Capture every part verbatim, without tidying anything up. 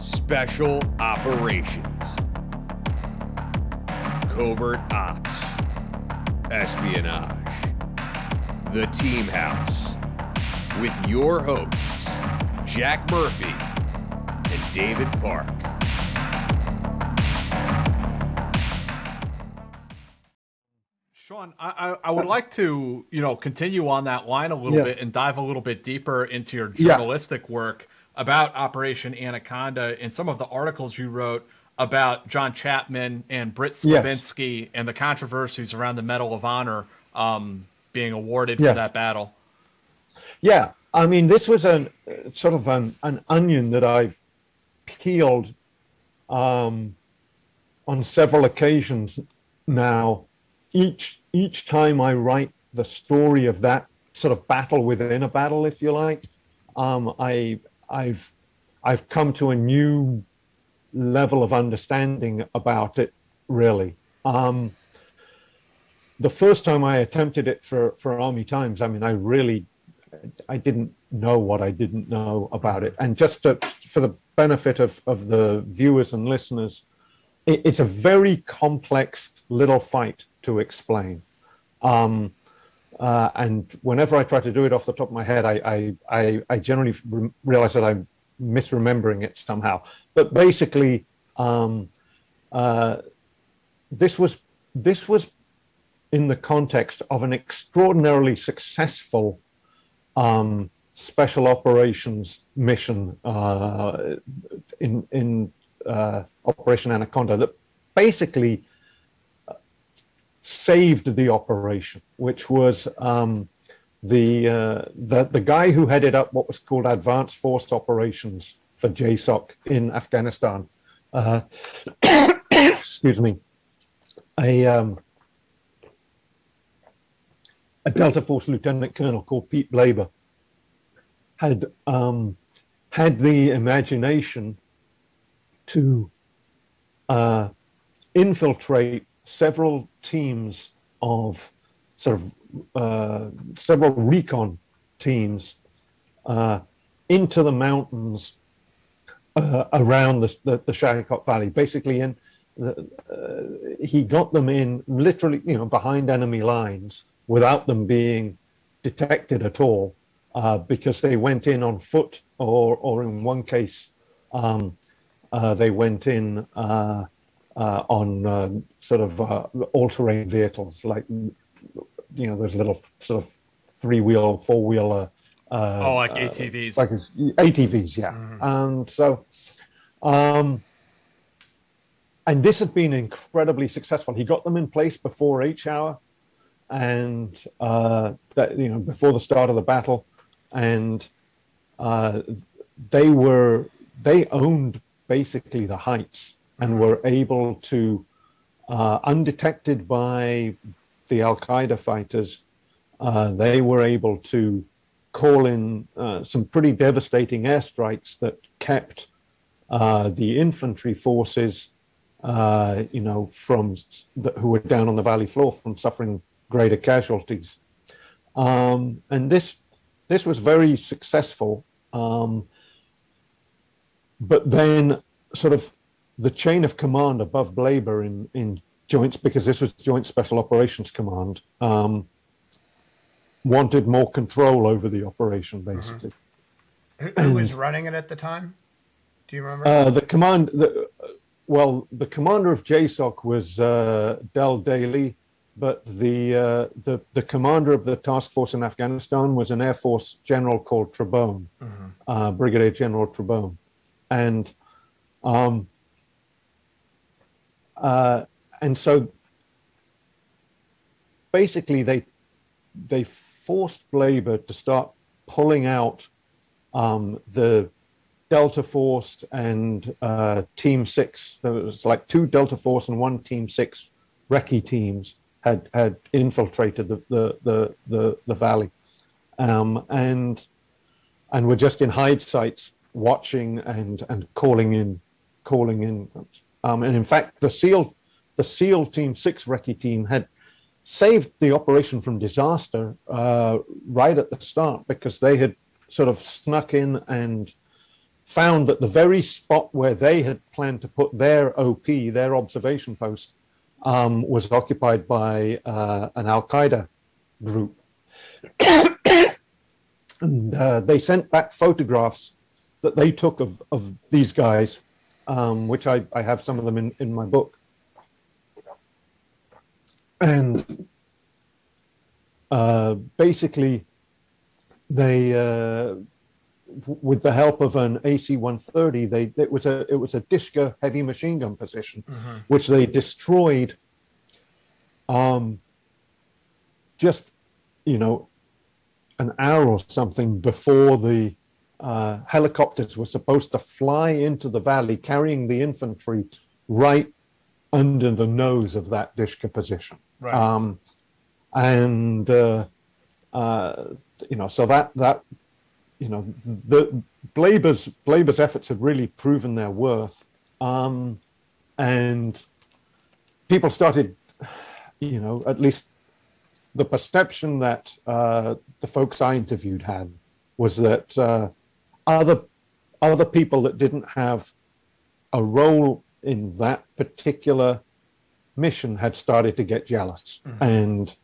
Special Operations, Covert Ops, Espionage, The Team House, with your hosts, Jack Murphy and David Park. Sean, I, I would like to, you know, continue on that line a little yeah. bit and dive a little bit deeper into your journalistic yeah. work about Operation Anaconda and some of the articles you wrote about John Chapman and Brit Slabinski yes. and the controversies around the Medal of Honor um, being awarded yeah. for that battle. Yeah, I mean, this was an, uh, sort of an, an onion that I've peeled um, on several occasions now. Each, each time I write the story of that sort of battle within a battle, if you like, um, I, I've, I've come to a new level of understanding about it, really. Um, the first time I attempted it for, for Army Times, I mean, I really... I didn't know what I didn't know about it. And just to, for the benefit of, of the viewers and listeners, it, it's a very complex little fight to explain. Um, uh, and whenever I try to do it off the top of my head, I, I, I, I generally re realize that I'm misremembering it somehow. But basically, um, uh, this was, this was in the context of an extraordinarily successful Um, special operations mission uh, in, in uh, Operation Anaconda that basically saved the operation, which was um, the, uh, the, the guy who headed up what was called Advanced Force Operations for J SOC in Afghanistan. Uh, excuse me. A... Um, A Delta Force Lieutenant Colonel called Pete Blaber had um, had the imagination to uh, infiltrate several teams of sort of uh, several recon teams uh, into the mountains uh, around the, the, the Shahikot Valley. Basically, in the, uh, he got them in literally, you know, behind enemy lines, without them being detected at all, uh, because they went in on foot, or, or in one case, um, uh, they went in uh, uh, on uh, sort of uh, all-terrain vehicles, like, you know, those little sort of three-wheel, four-wheeler. Uh, oh, like uh, A T Vs. Like A T Vs, yeah. Mm-hmm. And so, um, and this had been incredibly successful. He got them in place before H hour. And uh, that, you know, before the start of the battle, and uh, they were they owned basically the heights and were able to, uh, undetected by the Al Qaeda fighters, uh, they were able to call in uh, some pretty devastating airstrikes that kept uh, the infantry forces, uh, you know, from the, who were down on the valley floor, from suffering greater casualties. Um, and this this was very successful, um, but then sort of the chain of command above Blaber in, in joints, because this was Joint Special Operations Command, um, wanted more control over the operation, basically. Mm-hmm. Who, who was running it at the time? Do you remember? Uh, the command, the, well, the commander of J SOC was uh, Del Daly, but the, uh, the the commander of the task force in Afghanistan was an Air Force general called Trebon, mm-hmm. uh, Brigadier General Trebon, and um, uh, and so basically they they forced Blaber to start pulling out um, the Delta Force and uh, Team Six. So it was like two Delta Force and one Team Six recce teams had had infiltrated the the the the, the valley, um, and and were just in hide sites watching and and calling in, calling in, um, and in fact the SEAL the SEAL Team Six recce team had saved the operation from disaster uh, right at the start, because they had sort of snuck in and found that the very spot where they had planned to put their O P, their observation post, um, was occupied by uh, an Al-Qaeda group. And uh, they sent back photographs that they took of, of these guys, um, which I, I have some of them in, in my book. And uh, basically, they, uh, with the help of an A C one thirty, they it was a it was a Dishka heavy machine gun position, mm-hmm. which they destroyed. Um, just you know, an hour or something before the uh, helicopters were supposed to fly into the valley, carrying the infantry right under the nose of that Dishka position. Right. Um, and uh, uh, you know, so that that. You know, the Blaber's Blaber's efforts had really proven their worth, um, and people started, you know, at least the perception that uh, the folks I interviewed had was that uh, other other people that didn't have a role in that particular mission had started to get jealous, mm-hmm. and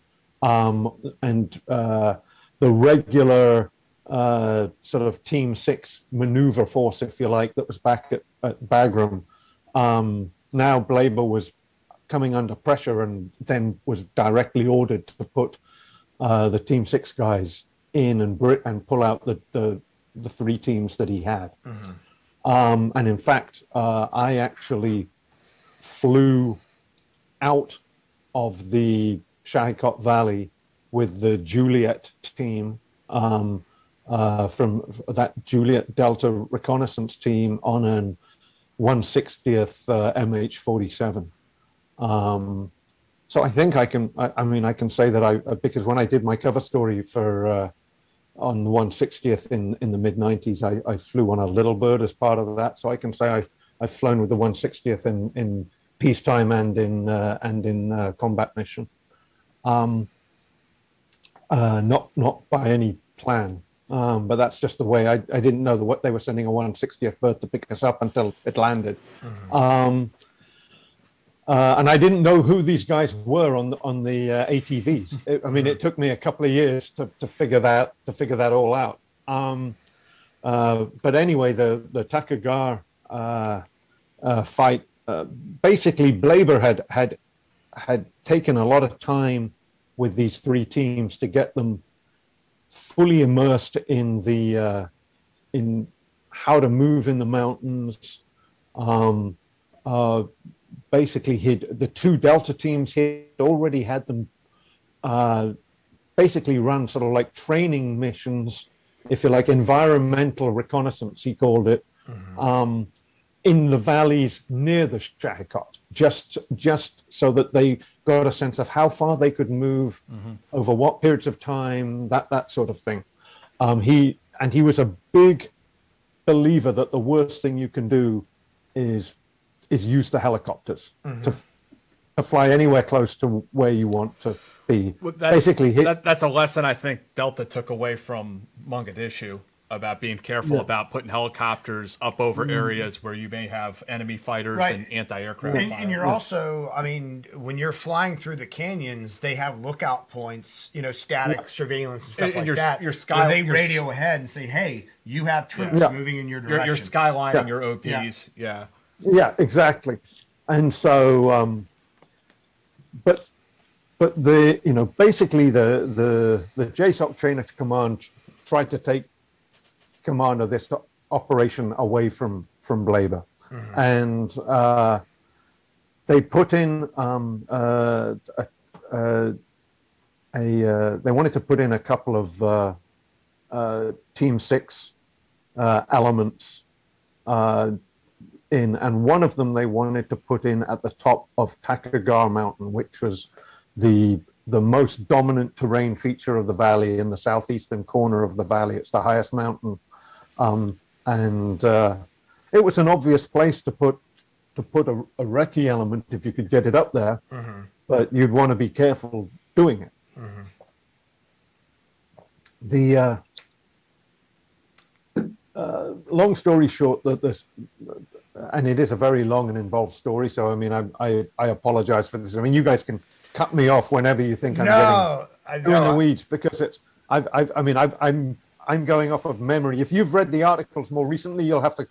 um, and uh, the regular. Uh, sort of Team Six maneuver force, if you like, that was back at, at Bagram. Um, now Blaber was coming under pressure and then was directly ordered to put uh, the Team Six guys in and, and pull out the, the, the three teams that he had. Mm-hmm. um, and in fact, uh, I actually flew out of the Shahikot Valley with the Juliet team, um, Uh, from that Juliet Delta reconnaissance team on an one sixtieth uh, M H forty-seven. Um, so I think I can, I, I mean, I can say that I, because when I did my cover story for, uh, on the one sixtieth in, in the mid nineties, I, I flew on a Little Bird as part of that. So I can say I've, I've flown with the one sixtieth in, in peacetime and in, uh, and in uh, combat mission. Um, uh, not, not by any plan. Um, but that's just the way. I, I didn't know that what they were sending a one sixtieth bird to pick us up until it landed. Mm-hmm. um, uh, and I didn't know who these guys were on the, on the uh, A T Vs. It, I mean, it took me a couple of years to, to figure that to figure that all out. Um, uh, but anyway, the the Takur Gar uh, uh, fight uh, basically, Blaber had had had taken a lot of time with these three teams to get them fully immersed in the uh, in how to move in the mountains. Um, uh, basically, he'd, the two Delta teams here already had them uh, basically run sort of like training missions, if you like, environmental reconnaissance, he called it, mm-hmm. um, in the valleys near the Shahikot, just just so that they got a sense of how far they could move, mm-hmm. over what periods of time, that that sort of thing. Um, he and he was a big believer that the worst thing you can do is is use the helicopters, mm-hmm. to, to fly anywhere close to where you want to be. Well, that's, basically, he, that, that's a lesson I think Delta took away from Mogadishu, about being careful, yeah. about putting helicopters up over areas where you may have enemy fighters, right. and anti-aircraft. And, and you're also, I mean, when you're flying through the canyons, they have lookout points, you know, static, yeah. surveillance and stuff, and like you're, that. You're sky, they you're, radio ahead and say, hey, you have troops, yeah. moving in your direction. You're, you're skylining, yeah. your O Ps. Yeah. yeah. Yeah, exactly. And so, um, but, but the, you know, basically the, the, the J SOC trainer command tried to take command of this operation away from from Blaber, mm-hmm. and uh, they put in um, uh, a, a, a uh, they wanted to put in a couple of uh, uh, Team Six uh, elements uh, in, and one of them they wanted to put in at the top of Takur Gar Mountain, which was the the most dominant terrain feature of the valley in the southeastern corner of the valley. It's the highest mountain. Um, and uh, it was an obvious place to put to put a, a recce element if you could get it up there, mm-hmm. but you'd want to be careful doing it. Mm-hmm. The uh, uh, long story short, that this, and it is a very long and involved story, so I mean, I, I, I apologize for this. I mean, you guys can cut me off whenever you think I'm no, getting no, in the weeds, because it's, I've, I've, I mean, I've, I'm, I'm going off of memory. If you've read the articles more recently, you'll have to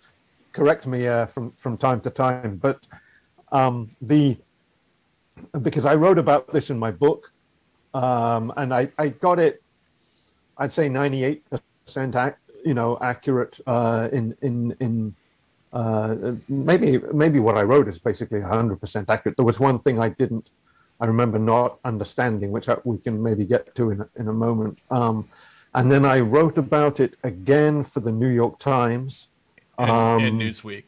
correct me uh, from, from time to time. But um, the, because I wrote about this in my book, um, and I, I got it, I'd say ninety-eight percent ac you know, accurate uh, in, in, in uh, maybe, maybe what I wrote is basically one hundred percent accurate. There was one thing I didn't, I remember not understanding, which I, we can maybe get to in, in a moment. Um, and then I wrote about it again for the New York Times. Um, and, and Newsweek.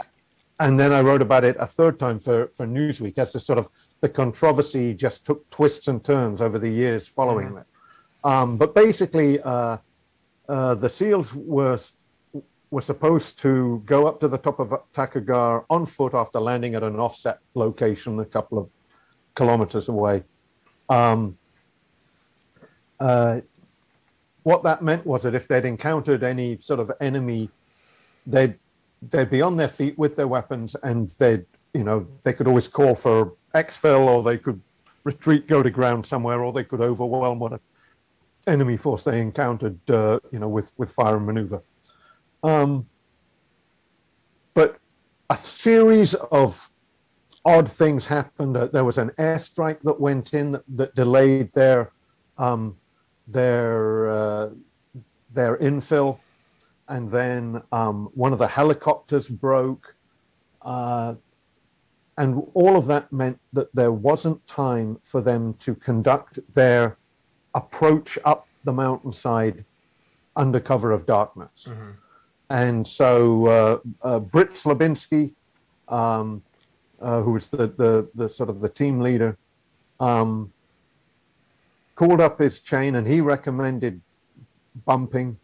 And then I wrote about it a third time for, for Newsweek, as the sort of, the controversy just took twists and turns over the years following mm-hmm. it. Um, but basically, uh, uh, the SEALs were, were supposed to go up to the top of Takur Gar on foot after landing at an offset location a couple of kilometers away. Um, uh, what that meant was that if they'd encountered any sort of enemy, they'd they'd be on their feet with their weapons, and they'd you know they could always call for exfil, or they could retreat, go to ground somewhere, or they could overwhelm what enemy force they encountered uh, you know with with fire and maneuver. Um, but a series of odd things happened. Uh, there was an airstrike that went in that, that delayed their um, their uh, their infill, and then um, one of the helicopters broke, uh, and all of that meant that there wasn't time for them to conduct their approach up the mountainside under cover of darkness. Mm-hmm. And so uh, uh, Brit Slabinski, Um, Uh, who was the, the, the sort of the team leader, um, called up his chain, and he recommended bumping,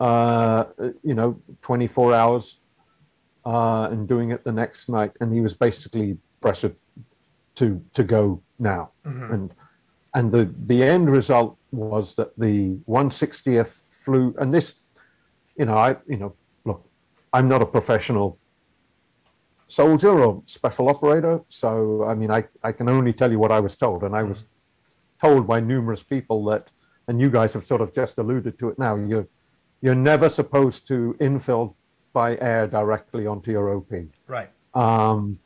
uh, you know, twenty-four hours uh, and doing it the next night. And he was basically pressured to to go now. Mm-hmm. And and the, the end result was that the one sixtieth flew, and this, you know, I, you know, look, I'm not a professional soldier or special operator, so I mean, I, I can only tell you what I was told, and I was told by numerous people that, and you guys have sort of just alluded to it now, you're, you're never supposed to infill by air directly onto your O P. Right. Um,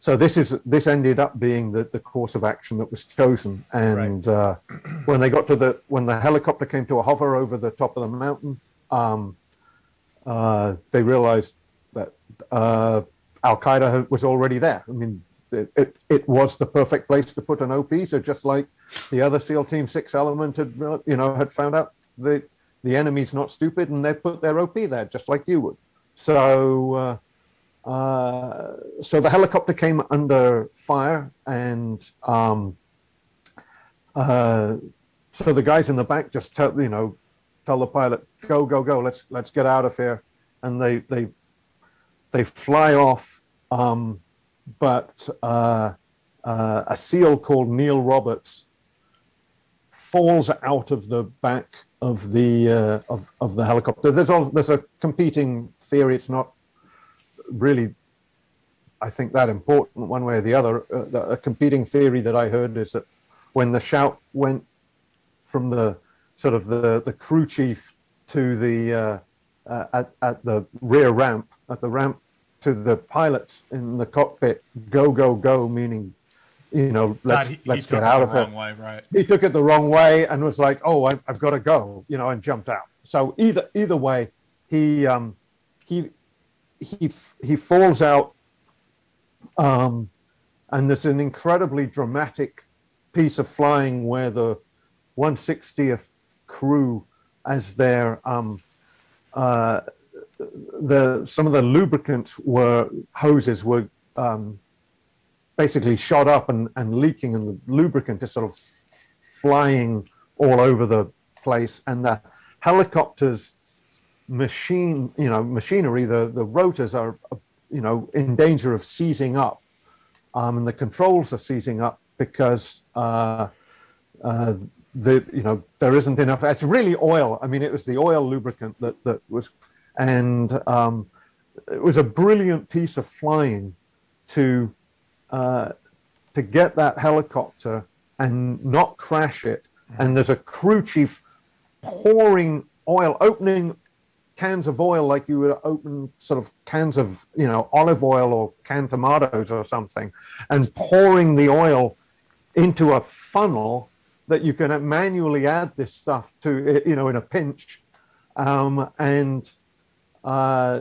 so this is this ended up being the, the course of action that was chosen, and right. uh, when they got to the, when the helicopter came to a hover over the top of the mountain, um, uh, they realized that uh, Al-Qaeda was already there. I mean, it, it, it was the perfect place to put an O P. So just like the other SEAL Team Six element had, you know, had found out the the enemy's not stupid, and they put their O P there, just like you would. So, uh, uh, so the helicopter came under fire, and um, uh, so the guys in the back just tell, you know, tell the pilot, go, go, go, let's let's get out of here, and they they. They fly off, um, but uh, uh, a SEAL called Neil Roberts falls out of the back of the uh, of, of the helicopter. There's all, there's a competing theory. It's not really, I think, that important one way or the other. Uh, a competing theory that I heard is that when the shout went from the sort of the the crew chief to the uh, Uh, at, at the rear ramp, at the ramp to the pilots in the cockpit, go, go, go, meaning, you know, let's, God, he, let's he get out of it. Way, right. He took it the wrong way and was like, oh, I, I've got to go, you know, and jumped out. So either either way, he um, he he he falls out, um, and there's an incredibly dramatic piece of flying where the one sixtieth crew, as their um. Uh, the some of the lubricants were hoses were um, basically shot up and, and leaking, and the lubricant is sort of flying all over the place. And the helicopter's machine, you know, machinery, the the rotors are, you know, in danger of seizing up, um, and the controls are seizing up because uh, uh, the, you know, there isn't enough. It's really oil. I mean, it was the oil lubricant that, that was And um, it was a brilliant piece of flying to uh, to get that helicopter and not crash it. And there's a crew chief pouring oil, opening cans of oil like you would open sort of cans of, you know, olive oil or canned tomatoes or something, and pouring the oil into a funnel that you can manually add this stuff to, you know, in a pinch. Um, and uh,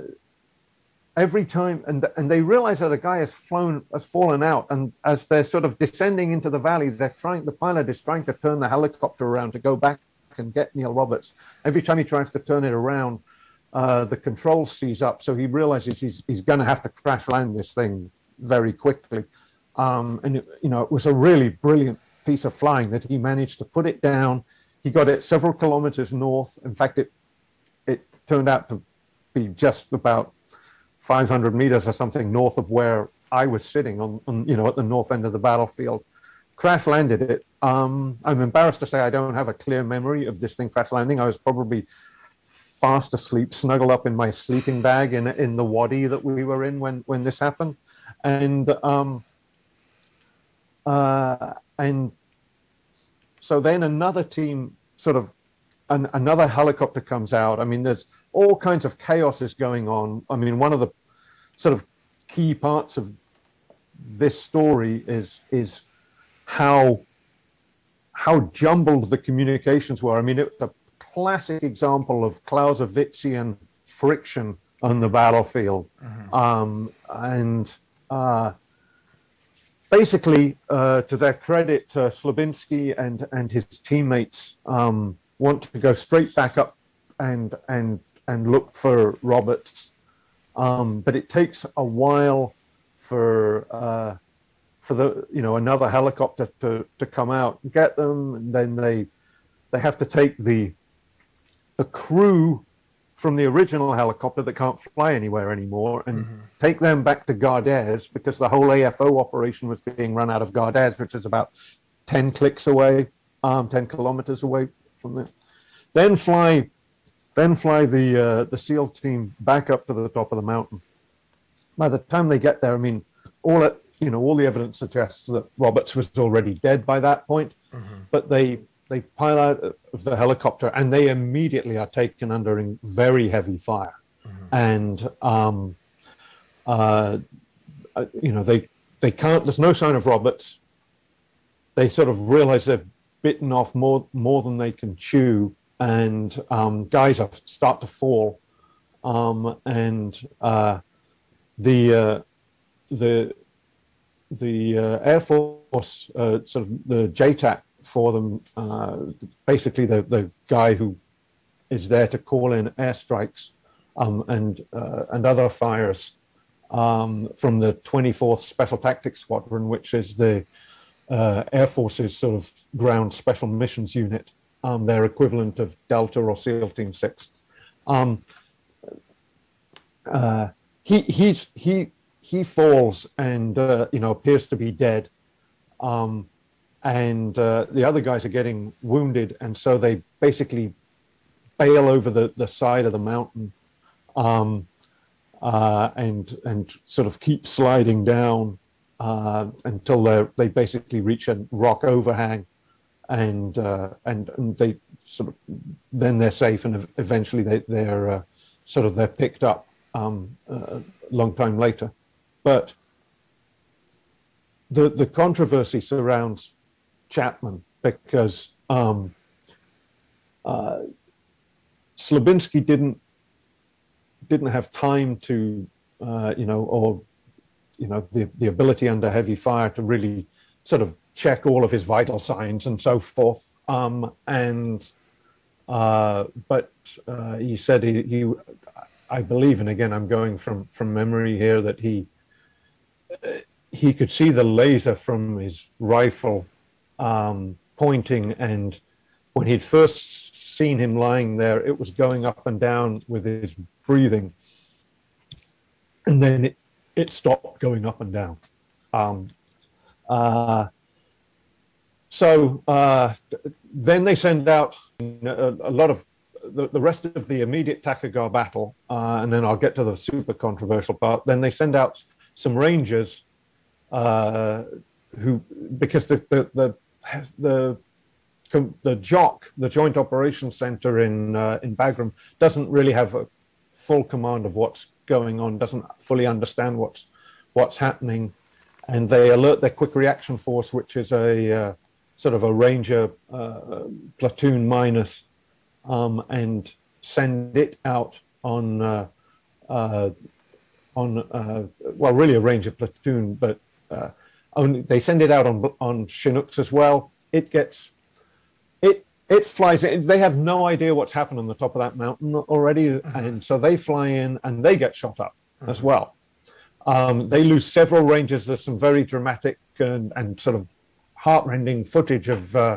every time, and, and they realize that a guy has flown, has fallen out, and as they're sort of descending into the valley, they're trying, the pilot is trying to turn the helicopter around to go back and get Neil Roberts. Every time he tries to turn it around, uh, the control sees up, so he realizes he's, he's going to have to crash land this thing very quickly. Um, and, it, you know, it was a really brilliant piece of flying that he managed to put it down. He got it several kilometers north. In fact, it, it turned out to be just about five hundred meters or something north of where I was sitting on, on you know, at the north end of the battlefield. Crash landed it. Um, I'm embarrassed to say I don't have a clear memory of this thing crash landing. I was probably fast asleep, snuggled up in my sleeping bag in, in the wadi that we were in when, when this happened. And, um, uh, and so then another team sort of, an, another helicopter comes out. I mean, there's all kinds of chaos is going on. I mean, one of the sort of key parts of this story is, is how, how jumbled the communications were. I mean, it was a classic example of Clausewitzian friction on the battlefield. Mm-hmm. um, and uh, basically, uh, to their credit, uh, Slabinski and, and his teammates um, want to go straight back up and, and, and look for Roberts. Um, but it takes a while for... Uh, for the, you know, another helicopter to, to come out and get them. And then they, they have to take the, the crew from the original helicopter that can't fly anywhere anymore and mm-hmm. take them back to Gardez, because the whole A F O operation was being run out of Gardez, which is about ten clicks away, um, ten kilometers away from there. Then fly, then fly the, uh, the SEAL team back up to the top of the mountain. By the time they get there, I mean, all at, you know, all the evidence suggests that Roberts was already dead by that point, mm-hmm. but they they pile out of the helicopter and they immediately are taken under very heavy fire, mm-hmm. and um, uh, you know they they can't. There's no sign of Roberts. They sort of realize they've bitten off more more than they can chew, and um, guys are, start to fall, um, and uh, the uh, the The uh, Air Force, uh, sort of the J TAC for them, uh, basically the, the guy who is there to call in airstrikes um, and, uh, and other fires um, from the twenty-fourth Special Tactics Squadron, which is the uh, Air Force's sort of ground special missions unit, um, their equivalent of Delta or SEAL Team Six. Um, uh, he, he's, he, He falls and, uh, you know, appears to be dead. Um, and uh, the other guys are getting wounded. And so they basically bail over the, the side of the mountain um, uh, and, and sort of keep sliding down uh, until they they basically reach a rock overhang. And, uh, and, and they sort of, then they're safe, and eventually they, they're uh, sort of, they're picked up um, uh, a long time later. But the the controversy surrounds Chapman, because um, uh, Slabinski didn't didn't have time to uh, you know or you know the the ability under heavy fire to really sort of check all of his vital signs and so forth. Um, and uh, but uh, he said he, he I believe, and again I'm going from from memory here, that he. He could see the laser from his rifle um, pointing, and when he'd first seen him lying there, it was going up and down with his breathing, and then it, it stopped going up and down. Um, uh, so uh, then they send out a, a lot of the, the rest of the immediate Takur Gar battle, uh, and then I'll get to the super controversial part. Then they send out some Rangers uh, who, because the the the the, the, the J O C, the Joint Operations Center in uh, in Bagram, doesn't really have a full command of what's going on, doesn't fully understand what's what's happening, and they alert their quick reaction force, which is a uh, sort of a Ranger uh, platoon minus, um, and send it out on uh, uh, on uh, well, really a Ranger platoon, but uh, only they send it out on on Chinooks as well. It gets it it flies in. They have no idea what's happened on the top of that mountain already, mm-hmm. and so they fly in and they get shot up mm-hmm. as well. Um, they lose several Rangers. There's some very dramatic and, and sort of heartrending footage of, uh,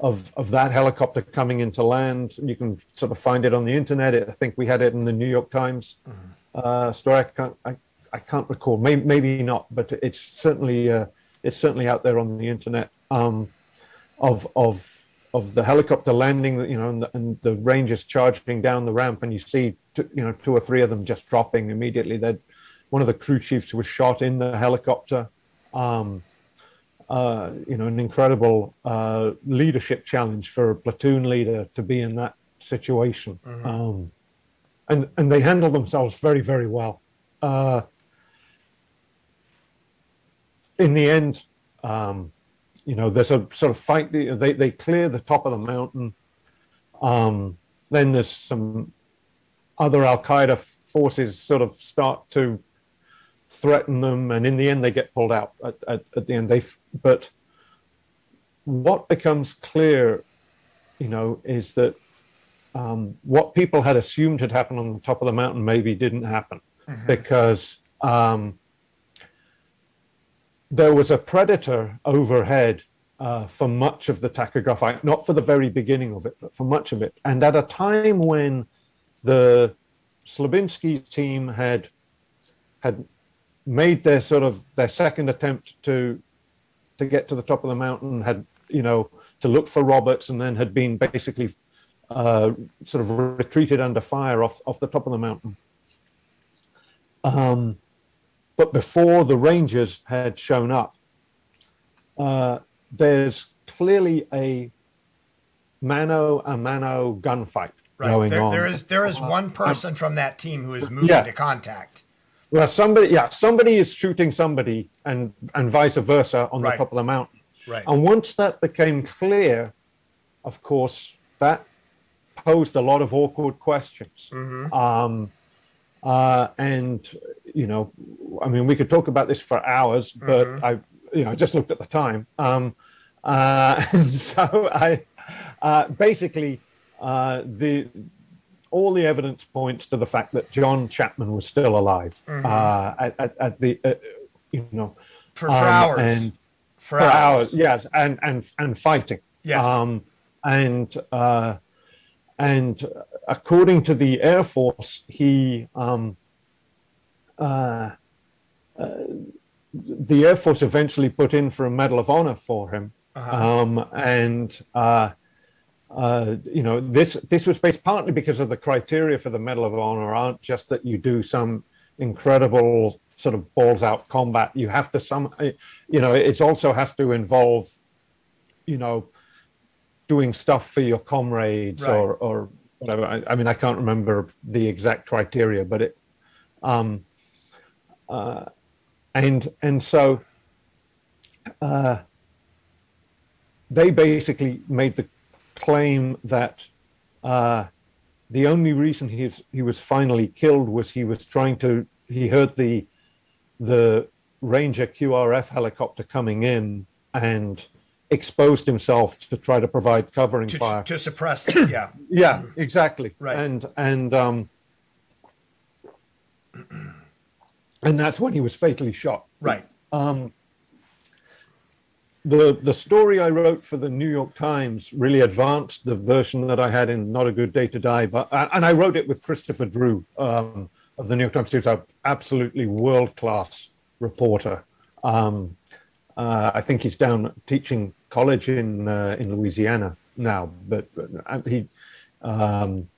of of that helicopter coming into land. You can sort of find it on the internet. It, I think we had it in the New York Times mm-hmm. uh, story. I can't, I, I can't recall. Maybe, maybe not, but it's certainly uh, it's certainly out there on the internet um, of of of the helicopter landing. You know, and the, and the Rangers charging down the ramp, and you see t- you know two or three of them just dropping immediately. They're One of the crew chiefs was shot in the helicopter. Um, uh, you know, an incredible uh, leadership challenge for a platoon leader to be in that situation. Mm-hmm. Um, and and they handle themselves very, very well. Uh, in the end, um, you know, there's a sort of fight. They, they clear the top of the mountain. Um, then there's some other Al-Qaeda forces sort of start to threaten them, and in the end they get pulled out at, at, at the end. They f- but what becomes clear, you know, is that um, what people had assumed had happened on the top of the mountain maybe didn't happen, mm-hmm. because um, there was a predator overhead uh, for much of the Takur Gar fight, not for the very beginning of it, but for much of it. And at a time when the Slabinski team had had made their sort of their second attempt to to get to the top of the mountain, had, you know, to look for Roberts, and then had been basically uh, sort of retreated under fire off, off the top of the mountain. Um, but before the Rangers had shown up, uh, there's clearly a mano a mano gunfight. Right. There, there is there is one person uh, from that team who is moving yeah. to contact. Well, somebody, yeah, somebody is shooting somebody, and and vice versa on right. the top of the mountain. Right. And once that became clear, of course, that posed a lot of awkward questions. Mm-hmm. Um, uh, and you know, I mean, we could talk about this for hours, but mm-hmm. I, you know, I just looked at the time. Um, uh, and so I uh, basically. Uh, the all the evidence points to the fact that John Chapman was still alive mm-hmm. uh, at, at, at the uh, you know for, for um, hours and for, for hours. hours yes and and and fighting yes um, and uh, and according to the Air Force he um, uh, uh, the Air Force eventually put in for a Medal of Honor for him uh-huh. um, and. Uh, Uh, you know, this this was based partly because of the criteria for the Medal of Honor aren't just that you do some incredible sort of balls out combat. You have to some, you know, it also has to involve, you know, doing stuff for your comrades right. or or whatever. I, I mean, I can't remember the exact criteria, but it, um, uh, and and so, uh, they basically made the claim that uh, the only reason he was, he was finally killed was he was trying to, he heard the the Ranger Q R F helicopter coming in and exposed himself to try to provide covering to, fire. To suppress them, yeah. yeah, exactly. Right. And, and, um, and that's when he was fatally shot. Right. Um, The the story I wrote for the New York Times really advanced the version that I had in Not a Good Day to Die, but and I wrote it with Christopher Drew um, of the New York Times, who's an absolutely world-class reporter. Um, uh, I think he's down teaching college in uh, in Louisiana now, but he Um,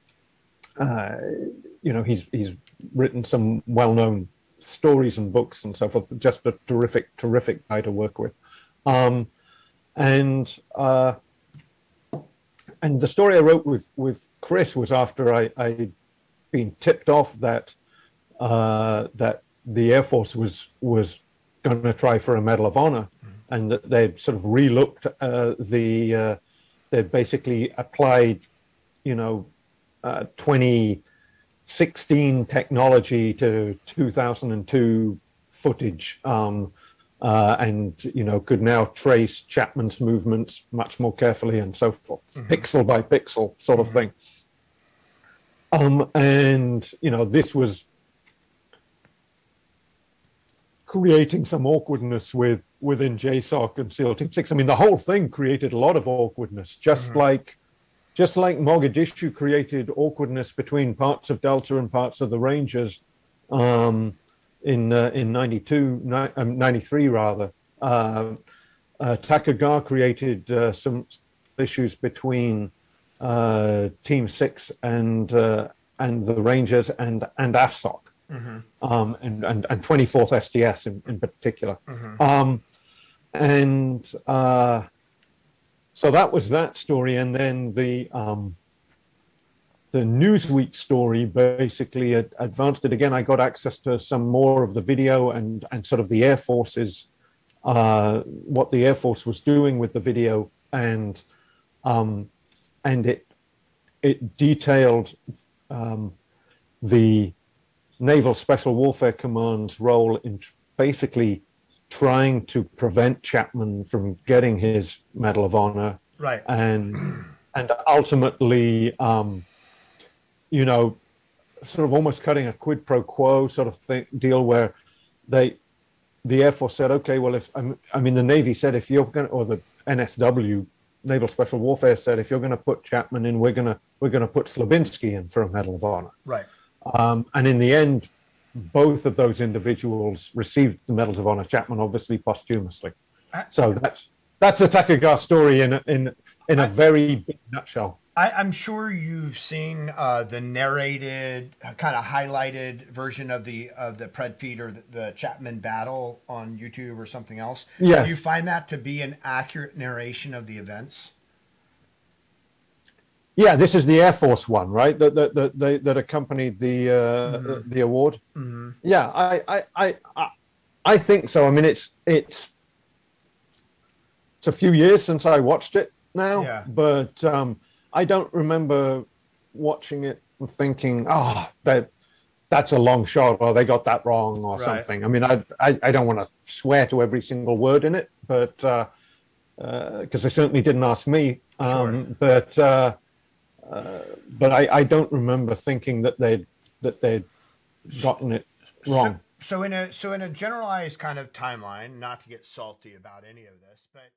uh, you know, he's, he's written some well-known stories and books and so forth. Just a terrific, terrific guy to work with. Um, and uh, and the story I wrote with, with Chris was after I, I'd been tipped off that uh, that the Air Force was was going to try for a Medal of Honor, mm-hmm. and that they'd sort of relooked uh, the uh, they basically applied, you know, uh, twenty sixteen technology to two thousand two footage. Um, Uh, and, you know, could now trace Chapman's movements much more carefully and so forth, mm-hmm. pixel by pixel sort of mm-hmm. thing. Um, and, you know, this was creating some awkwardness with within J SOC and SEAL Team Six. I mean, the whole thing created a lot of awkwardness, just mm-hmm. like just like Mogadishu created awkwardness between parts of Delta and parts of the Rangers. Um, in uh, in ninety-two, ninety-three rather, uh, uh, Takur Gar created uh, some issues between uh, Team Six and uh, and the Rangers and and AFSOC, mm-hmm. um, and, and and twenty-fourth S D S in, in particular, mm-hmm. um, and uh, so that was that story, and then the. Um, The Newsweek story basically advanced it again. I got access to some more of the video and, and sort of the Air Force's, uh, what the Air Force was doing with the video, and um, and it it detailed um, the Naval Special Warfare Command's role in tr basically trying to prevent Chapman from getting his Medal of Honor, right? And and ultimately. Um, you know, sort of almost cutting a quid pro quo sort of thing, deal where they, the Air Force said, okay, well, if, I mean, the Navy said, if you're going to, or the N S W, Naval Special Warfare said, if you're going to put Chapman in, we're going to, we're going to put Slabinski in for a Medal of Honor. Right. Um, and in the end, both of those individuals received the Medals of Honor, Chapman obviously posthumously. So that's, that's the Takur Gar story in, in, in a very big nutshell. I, I'm sure you've seen uh, the narrated, kind of highlighted version of the of the Pred feed or the, the Chapman battle on YouTube or something else. Yes. Do you find that to be an accurate narration of the events? Yeah, this is the Air Force one, right? That that that, they, that accompanied the uh, mm-hmm. the, the award. Mm-hmm. Yeah, I, I I I I think so. I mean, it's it's it's a few years since I watched it now, yeah. but. Um, I don't remember watching it and thinking, oh, that, that's a long shot, or they got that wrong, or right. something. I mean, I, I, I don't want to swear to every single word in it, but because uh, uh, they certainly didn't ask me. Um, sure. But uh, uh, but I, I don't remember thinking that they'd that they'd gotten it wrong. So, so in a so in a generalized kind of timeline, not to get salty about any of this, but.